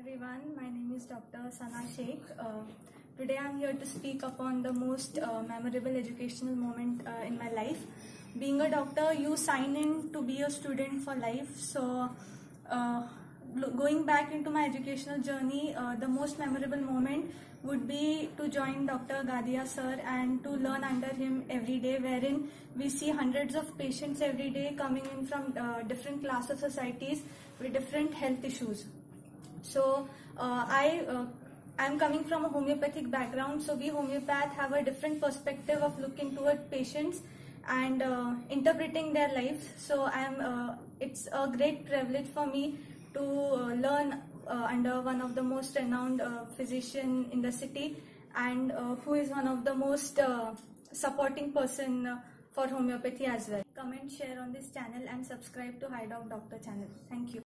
Everyone, my name is Dr. Sana Sheikh. Today I am here to speak upon the most memorable educational moment in my life. Being a doctor, you sign in to be a student for life. So going back into my educational journey, the most memorable moment would be to join Dr. Gadia sir and to learn under him every day, wherein we see hundreds of patients every day coming in from different class of societies with different health issues. So I'm coming from a homeopathic background, so we homeopath have a different perspective of looking toward patients and interpreting their lives. So it's a great privilege for me to learn under one of the most renowned physician in the city, and who is one of the most supporting person for homeopathy as well. Comment, share on this channel and subscribe to Hidoc Doctor channel. Thank you.